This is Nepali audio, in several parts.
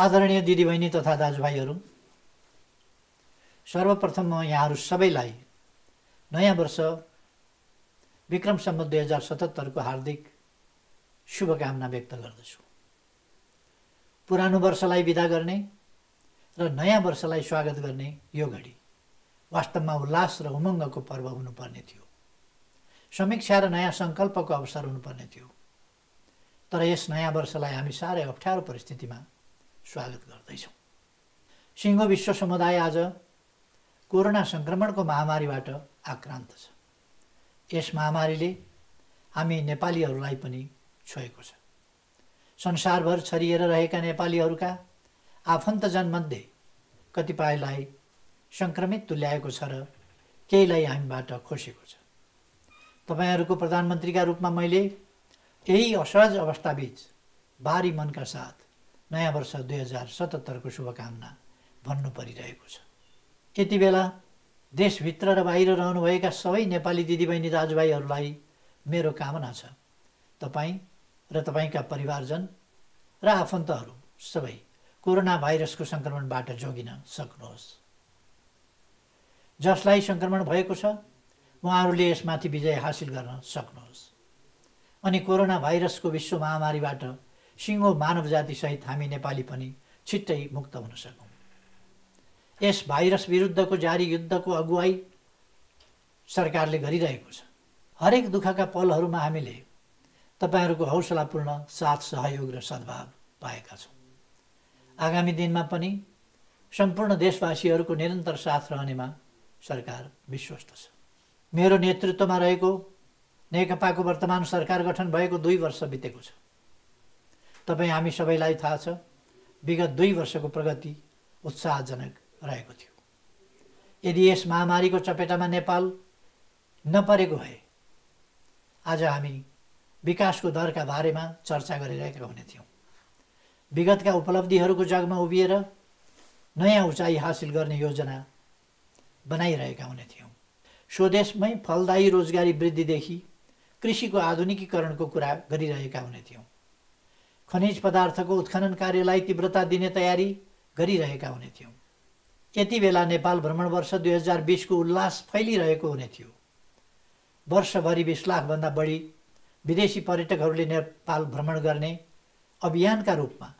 आदरणीय दिदीबहिनी तथा दाजुभाइहरु, सर्वप्रथम म यहाँहरु सबैलाई नयाँ वर्ष विक्रम सम्वत 2077 को हार्दिक शुभकामना व्यक्त गर्दछु। पुरानो वर्षलाई विदा गर्ने र नयाँ वर्षलाई स्वागत गर्ने यो घडी वास्तवमा उल्लास र उमंगको पर्व हुनुपर्ने थियो, समीक्षा र नयाँ संकल्पको अवसर हुनुपर्ने थियो। तर यस नयाँ वर्षलाई हामी सारै अप्ठ्यारो परिस्थितिमा स्वागत गर्दैछौं। सिंगो विश्व समुदाय आज कोरोना संक्रमणको महामारीबाट आक्रान्त छ। यस महामारीले हामी नेपालीहरूलाई पनि छोएको छ। संसारभर छरिएर रहेका नेपालीहरूका आफन्तजनमध्ये कतिपयलाई संक्रमित तुल्याएको छ र केहीलाई हामीबाट खोसेको छ। तपाईहरुको प्रधानमन्त्रीका रूपमा मैले यही असहज अवस्थाबीच भारी मनका साथ नयाँ वर्ष 2077 को शुभकामना भन्नु परिरहेको छ। यति बेला देशभित्र र बाहिर रहनुभएका सबै नेपाली दिदीबहिनी दाजुभाइहरूलाई मेरो कामना छ तपाई र तपाईका परिवारजन र आफन्तहरू सबै कोरोना भाइरसको संक्रमणबाट जोगिन सक्नुहोस्। जसलाई संक्रमण भएको छ उहाँहरूले यसमाथि विजय हासिल गर्न सक्नुहोस् अनि कोरोना भाइरसको विश्व महामारीबाट सिंगो मानव जाति सहित हामी नेपाली पनि छिट्टै मुक्त हुन सकौं। यस भाइरस विरुद्धको जारी युद्धको अगुवाई सरकारले गरिरहेको छ। हरेक दुःखका पलहरूमा हामीले तपाईहरुको हौसलापूर्ण साथ सहयोग र सद्भाव पाएका छौं। आगामी दिनमा पनि सम्पूर्ण देशवासीहरुको निरन्तर साथ रहनेमा सरकार विश्वस्त छ। मेरो नेतृत्वमा रहेको नेकपाको वर्तमान सरकार गठन भएको 2 वर्ष बितेको छ। तपाई हामी सबैलाई थाहा छ विगत 2 वर्षको प्रगति उत्साहजनक रहेको थियो। यदि यस महामारीको चपेटामा नेपाल नपरेको भए आज हामी विकासको दरका बारेमा चर्चा गरिरहेका हुने थियौं। विगतका उपलब्धिहरूको जगमा उभिएर नयाँ उचाइ हासिल गर्ने योजना बनाइरहेका हुने थियौं। स्वदेशमै फलदायी रोजगारी वृद्धिदेखि कृषिको आधुनिकीकरणको कुरा गरिरहेका हुने थियौं। खनिज पदार्थको उत्खनन कार्यलाई तीव्रता दिने तयारी गरिरहेका हुने थियौं। यति बेला नेपाल भ्रमण वर्ष 2020 को उल्लास फैलिरहेको हुने थियो। वर्षभरि 20 लाख भन्दा बढी विदेशी पर्यटकहरूले नेपाल भ्रमण गर्ने अभियानका रूपमा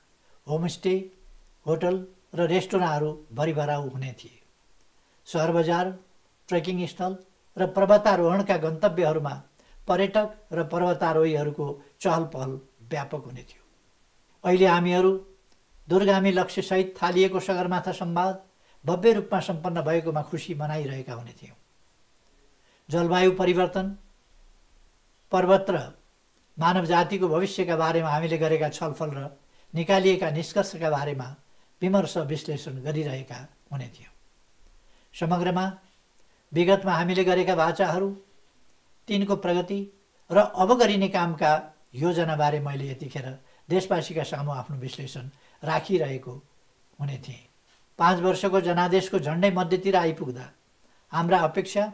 होमस्टे, होटल र रेस्टुराँहरू भरिभराउ हुने थिए। सहर बजार, ट्रेकिङ स्थल र पर्वतारोहणका गन्तव्यहरूमा पर्यटक र पर्वतारोहीहरूको चहलपहल व्यापक हुने थियो। अहिले हामीहरू दूरगामी लक्ष्य सहित थालिएको सगरमाथा संवाद भव्य रूपमा सम्पन्न भएकोमा खुशी मनाइरहेका हुने थियौं। जलवायु परिवर्तन, पर्वत र मानव जातिको भविष्यका बारेमा हामीले गरेका छलफल र निकालिएका निष्कर्षका बारेमा विमर्श विश्लेषण गरिरहेका हुने थियौं। समग्रमा विगतमा हामीले गरेका वाचाहरू, तिनको प्रगति र अब गरिने कामका योजना बारे मैले यतिखेर देशवासीका सामु आफ्नो विश्लेषण राखिरहेको हुने थिए। 5 वर्षको जनादेशको झण्डै मध्यतिर आइपुग्दा हाम्रा अपेक्षा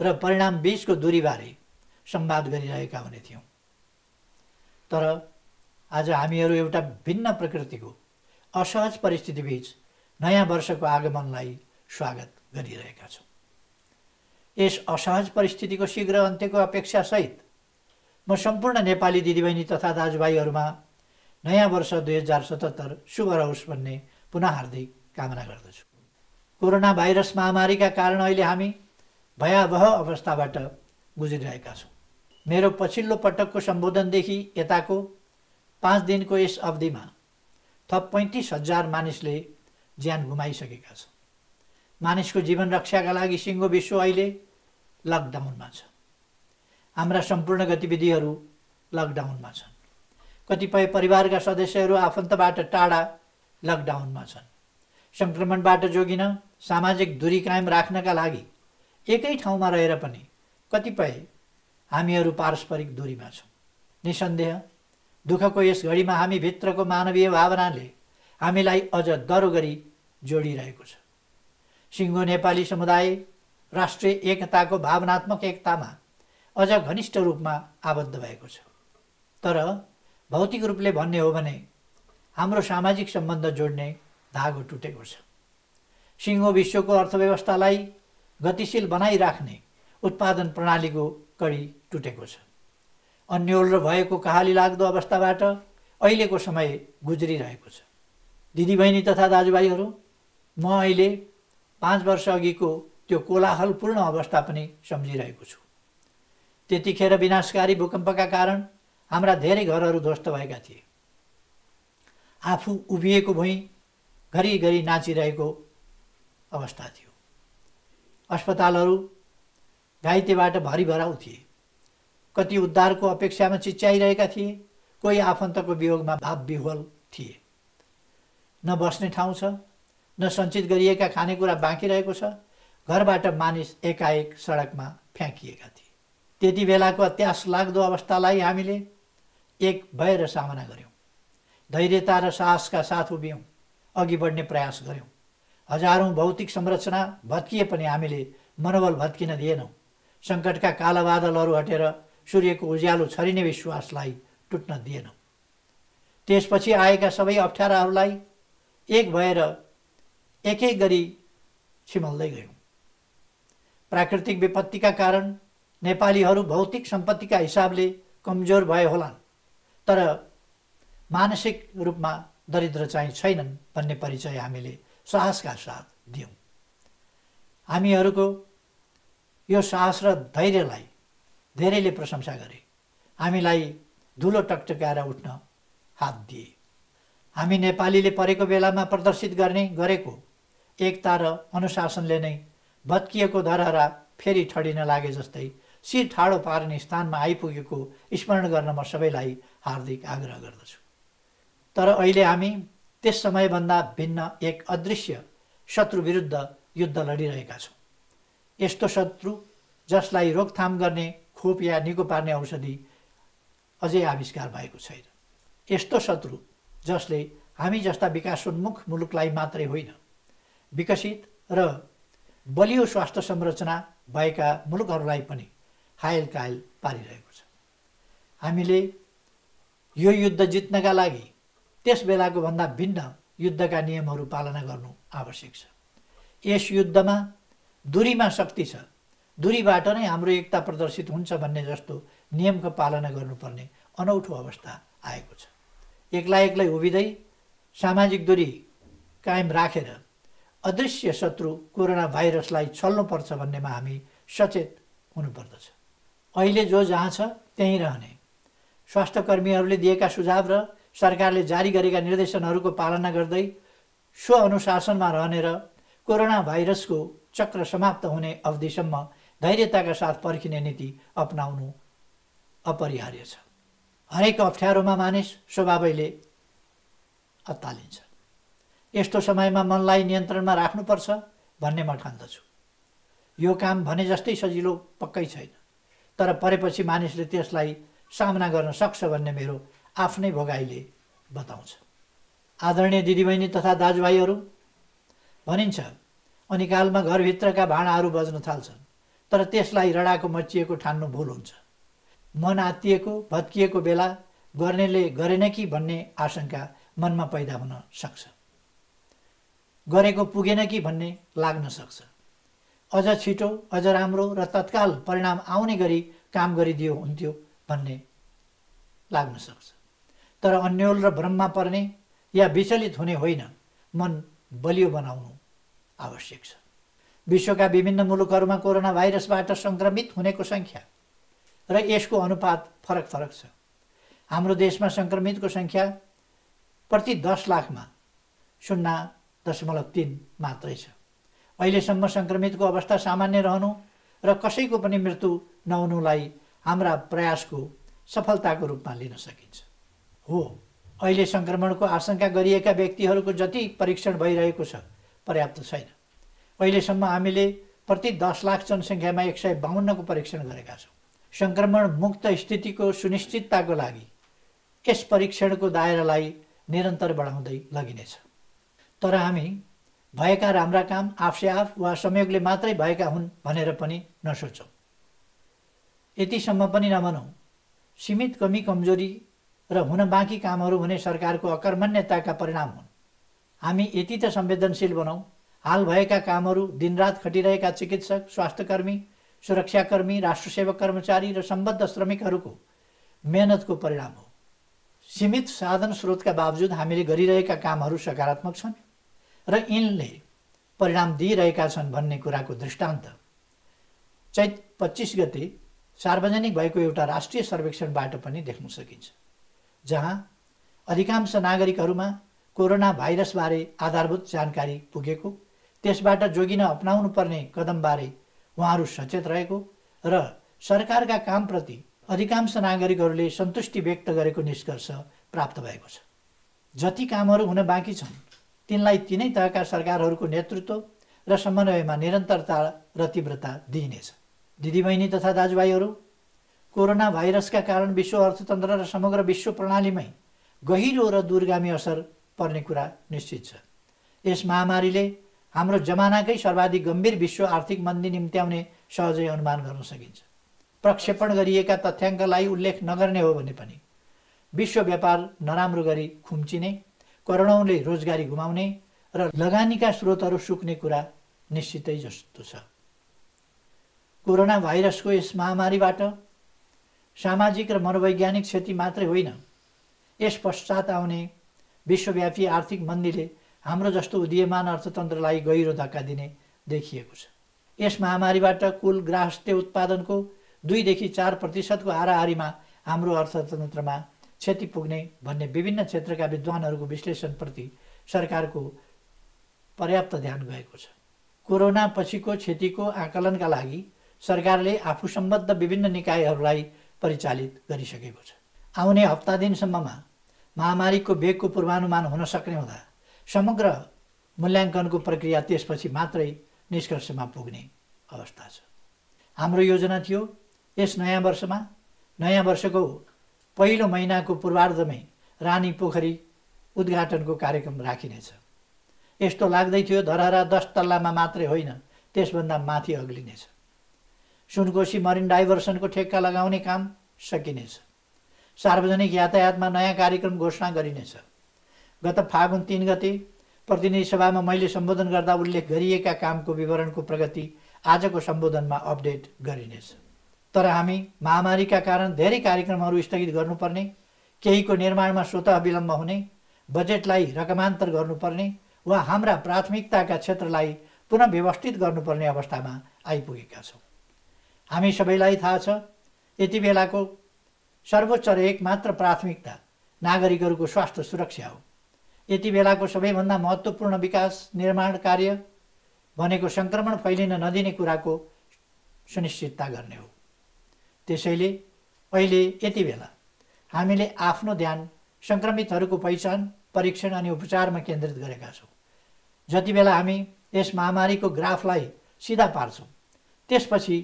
र परिणाम बीचको दूरीबारे संवाद गरिरहेका हुने थियौं। तर आज हामीहरू एउटा भिन्न प्रकृतिको असहज परिस्थितिबीच नयाँ वर्षको आगमनलाई स्वागत गरिरहेका छौं। यस असहज परिस्थितिको शीघ्र अन्त्यको अपेक्षा सहित म सम्पूर्ण नेपाली दिदीबहिनी तथा दाजुभाइहरुमा नयाँ वर्ष 2077 शुभ रहोस् भन्ने पुनः हार्दिक कामना गर्दछु। कोरोना भाइरस महामारीका कारण अहिले हामी भयावह अवस्थाबाट गुज्रिरहेका छौं। मेरो पछिल्लो पटकको सम्बोधनदेखि यताको 5 दिनको यस अवधिमा थप 35,000 मानिसले ज्यान गुमाइसकेका छन्। मानिसको जीवन रक्षाका लागि सिंगो विश्व अहिले लकडाउनमा छ। हाम्रा सम्पूर्ण गतिविधिहरू लकडाउनमा छन्। कतिपय परिवारका सदस्यहरू आफन्तबाट टाढा लकडाउनमा छन्। संक्रमणबाट जोगिन सामाजिक दूरी कायम राख्नका लागि एकै ठाउँमा रहेर पनि कतिपय हामीहरू पारस्परिक दूरीमा छौं। निसन्देह दुःखको यस घडीमा हामी भित्रको मानवीय भावनाले हामीलाई अझ दह्रो गरी जोडिरहेको छ। सिंगो नेपाली समुदाय राष्ट्रिय एकताको भावनात्मक एकतामा अझ घनिष्ठ रूपमा आबद्ध भएको छ। तर भौतिक रूपले भन्ने हो भने हाम्रो सामाजिक सम्बन्ध जोड्ने धागो टुटेको छ। सिंगो विश्वको अर्थव्यवस्थालाई गतिशील बनाइराख्ने उत्पादन प्रणालीको कडी टुटेको छ। अन्योल र भएको कहाली लाग्दो अवस्थाबाट अहिलेको समय गुज्रिरहेको छ। दिदीबहिनी तथा दाजुभाइहरू, म अहिले 5 वर्ष अघिको त्यो कोलाहलपूर्ण अवस्था पनि सम्झिरहेको छु। त्यतिखेर विनाशकारी भूकम्पका कारण हाम्रा धेरै घरहरू ध्वस्त भएका थिए। आफू उभिएको भई घरिघरि नाचिरहेको अवस्था थियो। अस्पतालहरू घाइतेबाट भरिभराउ थिए। कति उद्धारको अपेक्षामा चिच्याइरहेका थिए, कोही आफन्तको वियोगमा भावविह्वल थिए। न बस्ने ठाउँ छ, न सञ्चित गरिएका खानेकुरा बाँकी रहेको छ। घरबाट मानिस एकाएक सडकमा फ्याँकिएका थिए। त्यति बेलाको अत्यास लाग्दो अवस्थालाई हामीले एक भएर सामना गर्यौं। धैर्यता र साहसका साथ उभियौं, अघि बढ्ने प्रयास गर्यौं। हजारौं भौतिक संरचना भत्किए पनि हामीले मनोबल भत्किन दिएनौं। संकटका काला बादलहरू हटेर सूर्यको उज्यालो छरिने विश्वासलाई टुट्न दिएनौं। त्यसपछि आएका सबै अप्ठ्याराहरूलाई एक भएर एक-एक गरी छिमल्दै गयौं। प्राकृतिक विपत्तिका कारण नेपालीहरू भौतिक सम्पत्तिका हिसाबले कमजोर भए होलान्, तर मानसिक रूपमा दरिद्र चाहिँ छैनन् भन्ने परिचय हामीले साहसका साथ दियौं। हामीहरूको यो साहस र धैर्यलाई धेरैले प्रशंसा गरे। हामीलाई धुलो टकटकाएर उठ्न हात दिए। हामी नेपालीले परेको बेलामा प्रदर्शित गर्ने गरेको एकता र अनुशासनले नै भत्किएको धरहरा फेरि ठडिन लागे जस्तै शिर ठाडो पार्ने स्थानमा आइपुगेको स्मरण गर्न म सबैलाई हार्दिक आग्रह गर्दछु। तर अहिले हामी त्यस समयभन्दा भिन्न एक अदृश्य शत्रु विरुद्ध युद्ध लडिरहेका छौं। यस्तो शत्रु जसलाई रोकथाम गर्ने खोप या निको पार्ने औषधि अझै आविष्कार भएको छैन। यस्तो शत्रु जसले हामी जस्ता विकासोन्मुख मुलुकलाई मात्रै होइन, विकसित र बलियो स्वास्थ्य संरचना भएका मुलुकहरूलाई पनि हायलकायल पारिरहेको छ। हामीले यो युद्ध जित्नका लागि त्यस बेलाको भन्दा भिन्न युद्धका नियमहरू पालना गर्नु आवश्यक छ। यस युद्धमा दूरीमा शक्ति छ, दूरीबाट नै हाम्रो एकता प्रदर्शित हुन्छ भन्ने जस्तो नियमको पालना गर्नुपर्ने अनौठो अवस्था आएको छ। एक्लै एक्लै उभिदै सामाजिक दूरी कायम राखेर अदृश्य शत्रु कोरोना भाइरसलाई छल्नुपर्छ भन्नेमा हामी सचेत हुनुपर्दछ। अहिले जो जहाँ छ त्यहीँ रहने, स्वास्थ्यकर्मीहरूले दिएका सुझाव र सरकारले जारी गरेका निर्देशनहरूको पालना गर्दै स्वअनुशासनमा रहने र कोरोना भाइरसको चक्र समाप्त हुने अवधिसम्म धैर्यताका साथ पर्खिने नीति अपनाउनु अपरिहार्य छ। हरेक अप्ठ्यारोमा मानिस स्वभावैले अत्तालिन्छ। यस्तो समयमा मनलाई नियन्त्रणमा राख्नुपर्छ भन्ने म ठान्दछु। यो काम भने जस्तै सजिलो पक्कै छैन, तर परेपछि मानिसले त्यसलाई सामना गर्न सक्छ भन्ने मेरो आफ्नै भोगाइले बताउँछ। आदरणीय दिदीबहिनी तथा दाजुभाइहरू, भनिन्छ अनिकालमा घरभित्रका भाँडाहरू बज्न थाल्छन्, तर त्यसलाई रडाको मच्चिएको ठान्नु भूल हुन्छ। मन आत्तिएको भत्किएको बेला गर्नेले गरेन कि भन्ने आशंका मनमा पैदा हुन सक्छ, गरेको पुगेन कि भन्ने लाग्न सक्छ। अझ छिटो, अझ राम्रो र तत्काल परिणाम आउने गरी काम गरिदियो हुन्थ्यो भन्ने लाग्न सक्छ। तर अन्योल र भ्रममा पर्ने या विचलित हुने होइन, मन बलियो बनाउनु आवश्यक छ। विश्वका विभिन्न मुलुकहरूमा कोरोना भाइरसबाट संक्रमित हुनेको संख्या र यसको अनुपात फरक फरक छ। हाम्रो देशमा संक्रमितको संख्या प्रति 10 लाखमा 0.3 मात्रै छ। अहिलेसम्म संक्रमितको अवस्था सामान्य रहनु र कसैको पनि मृत्यु नहुनुलाई हाम्रा प्रयासको सफलताको रूपमा लिन सकिन्छ। हो, अहिले संक्रमणको आशंका गरिएका व्यक्तिहरूको जति परीक्षण भइरहेको छ पर्याप्त छैन। अहिलेसम्म हामीले प्रति 10 लाख जनसंख्यामा 152 को परीक्षण गरेका छौं। संक्रमण मुक्त स्थितिको सुनिश्चितताको लागि यस परीक्षणको दायरालाई निरन्तर बढाउँदै लगिनेछ। तर हामी भएका राम्रा काम आफसे आफ वा संयोगले मात्रै भएका हुन् भनेर पनि नसोचौं। यतिसम्म पनि नमानौं। सीमित कमी कमजोरी र हुन बाँकी कामहरू भने सरकारको अकर्मण्यताका परिणाम हुन्। हामी यति त संवेदनशील बनौं, हाल भएका कामहरू दिनरात खटिरहेका चिकित्सक, स्वास्थ्यकर्मी, सुरक्षाकर्मी, राष्ट्रसेवक कर्मचारी र सम्बद्ध श्रमिकहरूको मेहनतको परिणाम हो। सीमित साधन स्रोतका बावजुद हामीले गरिरहेका कामहरू सकारात्मक छन् र यिनले परिणाम दिइरहेका छन् भन्ने कुराको दृष्टान्त चैत 25 गते सार्वजनिक भएको एउटा राष्ट्रिय सर्वेक्षणबाट पनि देख्न सकिन्छ, जहाँ अधिकांश नागरिकहरूमा कोरोना भाइरस बारे आधारभूत जानकारी पुगेको, त्यसबाट जोगिन अपनाउनु पर्ने कदम बारे उहाँहरू सचेत रहेको र सरकारका काम प्रति अधिकांश नागरिकहरूले सन्तुष्टि व्यक्त गरेको निष्कर्ष प्राप्त भएको छ। जति कामहरू हुन बाँकी छन् तिनलाई तीनै तहका सरकारहरूको नेतृत्व र समन्वयमा निरन्तरता र तीव्रता दिइनेछ। दिदीबहिनी तथा दाजुभाइहरू, कोरोना भाइरसका कारण विश्व अर्थतन्त्र र समग्र विश्व प्रणालीमै गहिरो र दूरगामी असर पर्ने कुरा निश्चित छ। यस महामारीले हाम्रो जमानाकै सर्वाधिक गम्भीर विश्व आर्थिक मन्दी निम्त्याउने सहजै अनुमान गर्न सकिन्छ। प्रक्षेपण गरिएका तथ्याङ्कलाई उल्लेख नगर्ने हो भने पनि विश्व व्यापार नराम्रो गरी खुम्चिने, करोडौंले रोजगारी गुमाउने र लगानीका स्रोतहरू सुक्ने कुरा निश्चितै जस्तो छ। कोरोना भाइरसको यस महामारीबाट सामाजिक र मनोवैज्ञानिक क्षति मात्रै होइन, यस पश्चात आउने विश्वव्यापी आर्थिक मन्दीले हाम्रो जस्तो उदीयमान अर्थतन्त्रलाई गहिरो धक्का दिने देखिएको छ। यस महामारीबाट कुल ग्राहस्ते उत्पादनको 2-4% को हाराहारीमा हाम्रो अर्थतन्त्रमा क्षति पुग्ने भन्ने विभिन्न क्षेत्रका विद्वानहरूको विश्लेषणप्रति सरकारको पर्याप्त ध्यान गएको छ। कोरोना पछिको क्षतिको आकलनका लागि सरकारले आफू सम्बद्ध विभिन्न निकायहरूलाई परिचालित गरिसकेको छ। आउने हप्ता दिनसम्ममा महामारीको बेगको पूर्वानुमान हुन सक्ने हुँदा समग्र मूल्याङ्कनको प्रक्रिया त्यसपछि मात्रै निष्कर्षमा पुग्ने अवस्था छ। हाम्रो योजना थियो यस नयाँ वर्षमा नयाँ वर्षको पहिलो महिनाको पूर्वार्धमै रानी पोखरी उद्घाटनको कार्यक्रम राखिनेछ। यस्तो लाग्दै थियो धरहरा 10 तल्लामा मात्रै होइन, त्यसभन्दा माथि अग्लिनेछ। सुनकोशी मरिन डाइभर्सनको ठेक्का लगाउने काम सकिनेछ। सार्वजनिक यातायातमा नयाँ कार्यक्रम घोषणा गरिनेछ। गत फागुन 3 गते प्रतिनिधि सभामा मैले सम्बोधन गर्दा उल्लेख गरिएका कामको विवरणको प्रगति आजको सम्बोधनमा अपडेट गरिनेछ। तर हामी महामारीका कारण धेरै कार्यक्रमहरू स्थगित गर्नुपर्ने, केहीको निर्माणमा स्वतः विलम्ब हुने, बजेटलाई रकमान्तर गर्नुपर्ने वा हाम्रा प्राथमिकताका क्षेत्रलाई पुनः व्यवस्थित गर्नुपर्ने अवस्थामा आइपुगेका छौं। हामी सबैलाई थाहा छ, यति बेलाको सर्वोच्च र एकमात्र प्राथमिकता नागरिकहरूको स्वास्थ्य सुरक्षा हो। यति बेलाको सबैभन्दा महत्त्वपूर्ण विकास निर्माण कार्य भनेको संक्रमण फैलिन नदिने कुराको सुनिश्चितता गर्ने हो। त्यसैले अहिले यति बेला हामीले आफ्नो ध्यान संक्रमितहरूको पहिचान, परीक्षण अनि उपचारमा केन्द्रित गरेका छौं। जति बेला हामी यस महामारीको ग्राफलाई सिधा पार्छौं, त्यसपछि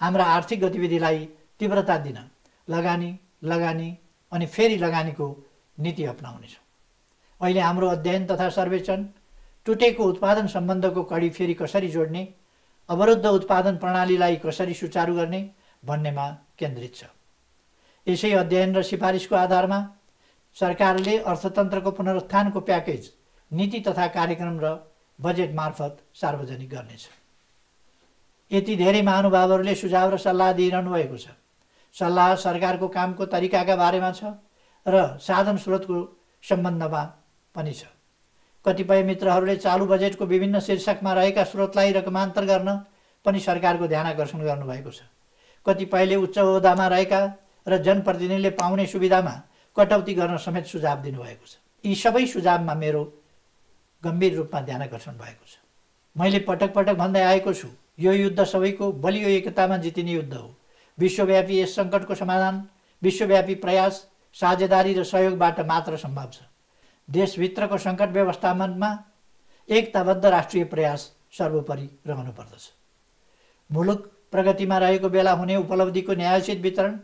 हाम्रा आर्थिक गतिविधिलाई तीव्रता दिन लगानी अनि फेरि लगानीको नीति अपनाउनेछौं। अहिले हाम्रो अध्ययन तथा सर्वेक्षण टुटेको उत्पादन सम्बन्धको कडी फेरि कसरी जोड्ने, अवरुद्ध उत्पादन प्रणालीलाई कसरी सुचारु गर्ने भन्नेमा केन्द्रित छ। यसै अध्ययन र सिफारिसको आधारमा सरकारले अर्थतन्त्रको पुनरुत्थानको प्याकेज नीति तथा कार्यक्रम र बजेट मार्फत सार्वजनिक गर्नेछ। यति धेरै महानुभावहरूले सुझाव र सल्लाह दिइरहनु भएको छ। सल्लाह सरकारको कामको तरिकाका बारेमा छ र साधन स्रोतको सम्बन्धमा पनि छ। कतिपय मित्रहरूले चालू बजेटको विभिन्न शीर्षकमा रहेका स्रोतलाई रकमान्तर गर्न पनि सरकारको ध्यान आकर्षण गर्नुभएको छ। कतिपयले उच्च ओहदामा रहेका र जनप्रतिनिधिले पाउने सुविधामा कटौती गर्न समेत सुझाव दिनुभएको छ। यी सबै सुझावमा मेरो गम्भीर रूपमा ध्यान आकर्षण भएको छ। मैले पटक पटक भन्दै आएको छु, यो युद्ध सबैको बलियो एकतामा जितिने युद्ध हो। विश्वव्यापी यस संकटको समाधान विश्वव्यापी प्रयास, साझेदारी र सहयोगबाट मात्र सम्भव छ। देशभित्रको संकट व्यवस्थापनमा एकताबद्ध राष्ट्रिय प्रयास सर्वोपरि रहनुपर्दछ। मुलुक प्रगतिमा रहेको बेला हुने उपलब्धिको न्यायोचित वितरण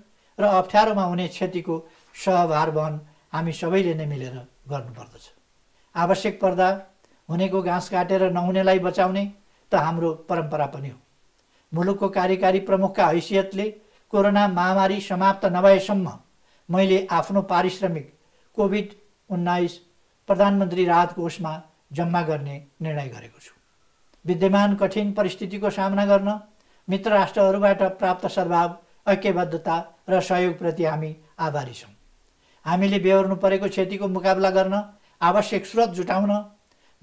र अप्ठ्यारोमा हुने क्षतिको सहभार वहन हामी सबैले नै मिलेर गर्नुपर्दछ। आवश्यक पर्दा हुनेको घाँस काटेर नहुनेलाई बचाउने त हाम्रो परम्परा पनि हो। मुलुकको कार्यकारी प्रमुखका हैसियतले कोरोना महामारी समाप्त नभएसम्म मैले आफ्नो पारिश्रमिक कोभिड-19 प्रधानमन्त्री राहत कोषमा जम्मा गर्ने निर्णय गरेको छु। विद्यमान कठिन परिस्थितिको सामना गर्न मित्र राष्ट्रहरूबाट प्राप्त सर्वाव ऐक्यबद्धता र सहयोगप्रति हामी आभारी छौं। हामीले बेहोर्नु परेको क्षतिको मुकाबला गर्न आवश्यक स्रोत जुटाउन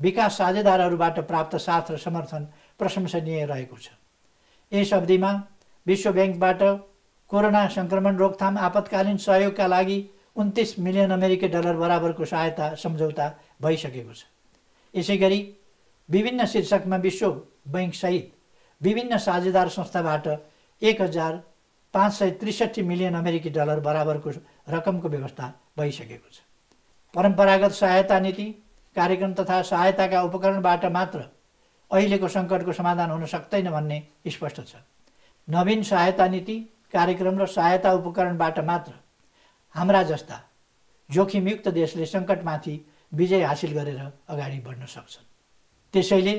विकास साझेदारहरूबाट प्राप्त साथ र समर्थन प्रशंसनीय रहेको छ। यस अवधिमा विश्व बैंकबाट कोरोना संक्रमण रोकथाम आपतकालीन सहयोगका लागि 29 मिलियन अमेरिकी डलर बराबरको सहायता सम्झौता भइसकेको छ। यसैगरी विभिन्न शीर्षकमा विश्व बैंक सहित विभिन्न साझेदार संस्थाबाट 1563 मिलियन अमेरिकी डलर बराबरको रकमको व्यवस्था भइसकेको छ। परम्परागत सहायता नीति, कार्यक्रम तथा सहायताका उपकरणबाट मात्र अहिलेको संकटको समाधान हुन सक्दैन भन्ने स्पष्ट छ। नवीन सहायता नीति, कार्यक्रम र सहायता उपकरणबाट मात्र हाम्रा जस्ता जोखिमयुक्त देशले संकटमाथि विजय हासिल गरेर अगाडि बढ्न सक्छन्। त्यसैले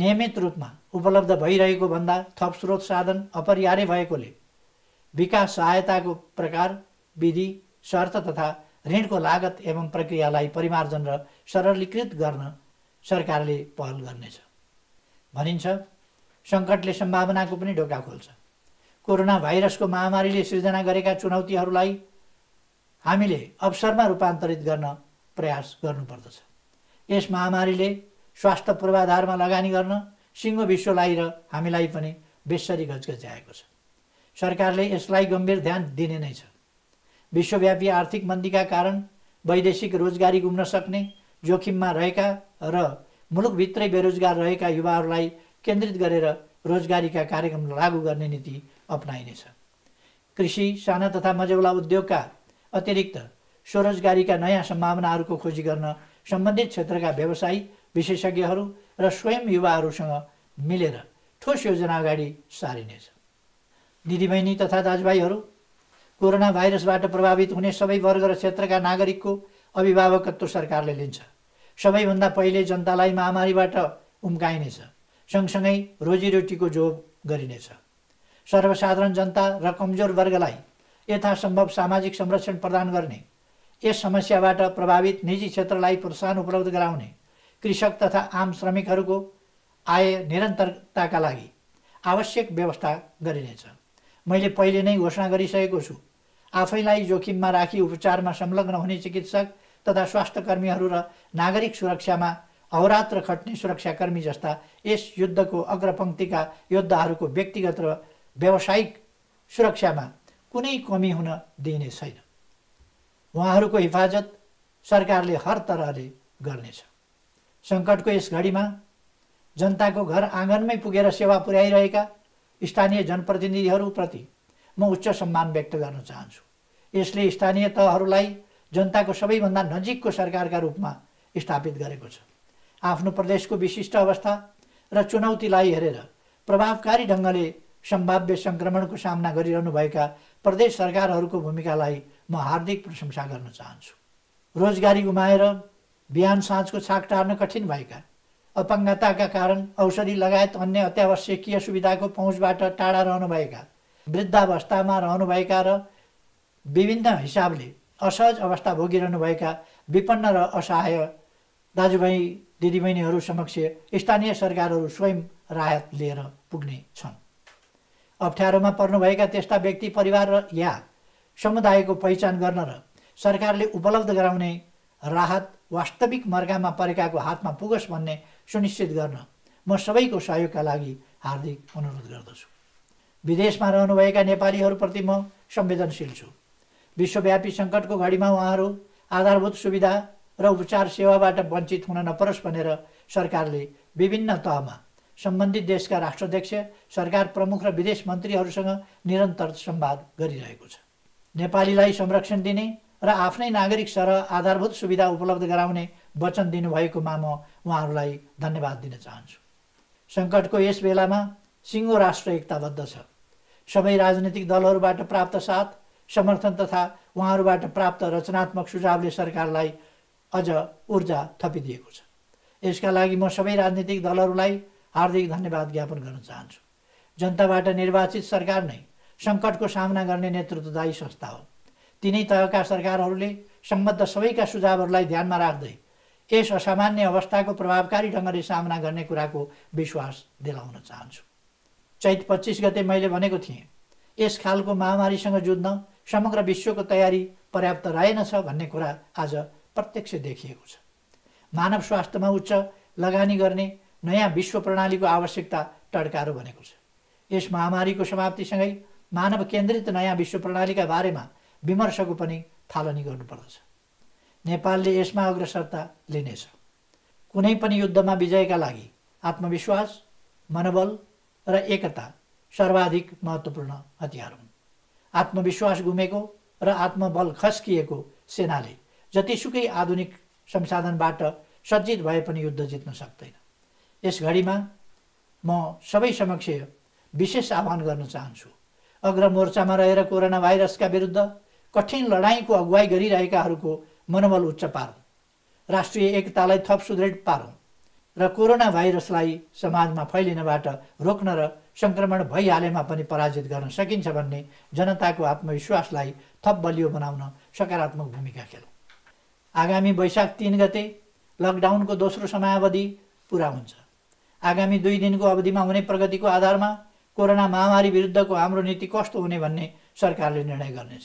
नियमित रूपमा उपलब्ध भइरहेको भन्दा थप स्रोत साधन अपरिहार्य भएकोले विकास सहायताको प्रकार, विधि, शर्त तथा ऋणको लागत एवं प्रक्रियालाई परिमार्जन र सरलीकृत गर्न सरकारले पहल गर्नेछ। भनिन्छ संकटले सम्भावनाको पनि ढोका खोल्छ। कोरोना भाइरसको महामारीले सृजना गरेका चुनौतीहरूलाई हामीले अवसरमा रूपान्तरित गर्न प्रयास गर्नुपर्दछ। यस महामारीले स्वास्थ्य पूर्वाधारमा लगानी गर्न सिंगो विश्वलाई र हामीलाई पनि बेसरी गजगजाएको छ। सरकारले यसलाई गम्भीर ध्यान दिने नै छ। विश्वव्यापी आर्थिक मन्दीका कारण वैदेशिक रोजगारी गुम्न सक्ने जोखिममा रहेका र मुलुकभित्रै बेरोजगार रहेका युवाहरूलाई केन्द्रित गरेर रोजगारीका कार्यक्रम लागू गर्ने नीति अपनाइनेछ। कृषि, साना तथा मझौला उद्योगका अतिरिक्त स्वरोजगारीका नयाँ सम्भावनाहरूको खोजी गर्न सम्बन्धित क्षेत्रका व्यवसायी, विशेषज्ञहरू र स्वयं युवाहरूसँग मिलेर ठोस योजना अगाडि सारिनेछ। दिदीबहिनी तथा दाजुभाइहरू, कोरोना भाइरसबाट प्रभावित हुने सबै वर्ग र क्षेत्रका नागरिकको अभिभावकत्व सरकारले लिन्छ। सबैभन्दा पहिले जनतालाई महामारीबाट उम्काइनेछ, सँगसँगै रोजीरोटीको जोग गरिनेछ। सर्वसाधारण जनता र कमजोर वर्गलाई यथासम्भव सामाजिक संरक्षण प्रदान गर्ने, यस समस्याबाट प्रभावित निजी क्षेत्रलाई प्रोत्साहन उपलब्ध गराउने, कृषक तथा आम श्रमिकहरूको आय निरन्तरताका लागि आवश्यक व्यवस्था गरिनेछ। मैले पहिले नै घोषणा गरिसकेको छु, आफैलाई जोखिममा राखी उपचारमा संलग्न हुने चिकित्सक तथा स्वास्थ्यकर्मीहरू र नागरिक सुरक्षामा अहोरात्र खट्ने सुरक्षाकर्मी जस्ता यस युद्धको अग्रपंक्तिका योद्धाहरूको व्यक्तिगत र व्यावसायिक सुरक्षामा कुनै कमी हुन दिइने छैन। उहाँहरूको हिफाजत सरकारले हर तरहले गर्नेछ। संकटको यस घडीमा जनताको घर आँगनमै पुगेर सेवा पुर्याइरहेका स्थानीय जनप्रतिनिधिहरूप्रति म उच्च सम्मान व्यक्त गर्न चाहन्छु। यसले स्थानीय तहहरूलाई जनताको सबैभन्दा नजिकको सरकारका रूपमा स्थापित गरेको छ। आफ्नो प्रदेशको विशिष्ट अवस्था र चुनौतीलाई हेरेर प्रभावकारी ढंगले सम्भाव्य संक्रमणको सामना गरिरहनु भएका प्रदेश सरकारहरूको भूमिकालाई म हार्दिक प्रशंसा गर्न चाहन्छु। रोजगारी गुमाएर बिहान साँझको छाक टार्न कठिन भएका, अपंगताका कारण औषधि लगायत अन्य अत्यावश्यकीय सुविधाको पहुँचबाट टाढा रहनुभएका, वृद्धावस्थामा रहनुभएका र विभिन्न हिसाबले असहज अवस्था भोगिरहनुभएका विपन्न र असहाय दाजुभाइ दिदीबहिनीहरू समक्ष स्थानीय सरकारहरू स्वयं राहत लिएर पुग्ने छन्। अप्ठ्यारोमा पर्नुभएका त्यस्ता व्यक्ति, परिवार र या समुदायको पहिचान गर्न र सरकारले उपलब्ध गराउने राहत वास्तविक मर्कामा परेकाको हातमा पुगोस् भन्ने सुनिश्चित गर्न म सबैको सहयोगका लागि हार्दिक अनुरोध गर्दछु। विदेशमा रहनुभएका नेपालीहरूप्रति म संवेदनशील छु। विश्वव्यापी संकटको घडीमा उहाँहरू आधारभूत सुविधा र उपचार सेवाबाट वञ्चित हुन नपरोस् भनेर सरकारले विभिन्न तहमा सम्बन्धित देशका राष्ट्राध्यक्ष, सरकार प्रमुख र विदेश मन्त्रीहरूसँग निरन्तर संवाद गरिरहेको छ। नेपालीलाई संरक्षण दिने र आफ्नै नागरिक सरह आधारभूत सुविधा उपलब्ध गराउने वचन दिनुभएकोमा म उहाँहरूलाई धन्यवाद दिन चाहन्छु। संकटको यस बेलामा सिंगो राष्ट्र एकताबद्ध छ। सबै राजनीतिक दलहरूबाट प्राप्त साथ, समर्थन तथा उहाँहरूबाट प्राप्त रचनात्मक सुझावले सरकारलाई अझ ऊर्जा थपिदिएको छ। यसका लागि म सबै राजनीतिक दलहरूलाई हार्दिक धन्यवाद ज्ञापन गर्न चाहन्छु। जनताबाट निर्वाचित सरकार नै संकटको सामना गर्ने नेतृत्वदायी संस्था हो। तीनै तहका सरकारहरूले सम्बद्ध सबैका सुझावहरूलाई ध्यानमा राख्दै यस असामान्य अवस्थाको प्रभावकारी ढंगले सामना गर्ने कुराको विश्वास दिलाउन चाहन्छु। चैत 25 गते मैले भनेको थिएँ यस खालको महामारीसँग जुझ्न समग्र विश्वको तयारी पर्याप्त रहेनछ भन्ने कुरा आज प्रत्यक्ष देखिएको छ। मानव स्वास्थ्यमा उच्च लगानी गर्ने नयाँ विश्व प्रणालीको आवश्यकता टड्कारो भनेको छ। यस महामारीको समाप्तिसँगै मानव केन्द्रित नयाँ विश्व प्रणालीका बारेमा विमर्शको पनि थालनी गर्नुपर्दछ। नेपालले यसमा अग्रसरता लिनेछ। कुनै पनि युद्धमा विजयका लागि आत्मविश्वास, मनोबल र एकता सर्वाधिक महत्त्वपूर्ण हतियार हुन्। आत्मविश्वास गुमेको र आत्मबल खस्किएको सेनाले जतिसुकै आधुनिक संसाधनबाट सज्जित भए पनि युद्ध जित्न सक्दैन। यस घडीमा म सबै समक्ष विशेष आह्वान गर्न चाहन्छु। अग्रमोर्चामा रहेर कोरोना भाइरसका विरुद्ध कठिन लडाईँको अगुवाई गरिरहेकाहरूको मनोबल उच्च पारौं, राष्ट्रिय एकतालाई थप सुदृढ पारौं र कोरोना भाइरसलाई समाजमा फैलिनबाट रोक्न र संक्रमण भइहालेमा पनि पराजित गर्न सकिन्छ भन्ने जनताको आत्मविश्वासलाई थप बलियो बनाउन सकारात्मक भूमिका खेलौं। आगामी वैशाख 3 गते लकडाउनको दोस्रो समयावधि पूरा हुन्छ। आगामी 2 दिनको अवधिमा हुने प्रगतिको आधारमा कोरोना महामारी विरुद्धको हाम्रो नीति कस्तो हुने भन्ने सरकारले निर्णय गर्नेछ।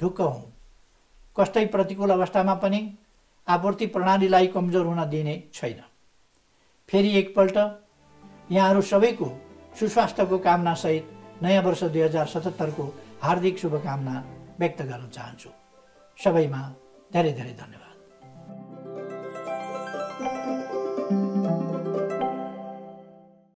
ढुक्क हूँ, कस्तै प्रतिकूल अवस्थामा पनि आपूर्ति प्रणालीलाई कमजोर हुन दिने छैन। फेरि एकपल्ट यहाँहरु सबैको सुस्वास्थ्यको कामना सहित नयाँ वर्ष 2077 को हार्दिक शुभकामना व्यक्त गर्न चाहन्छु। सबैमा धेरै धेरै धन्यवाद।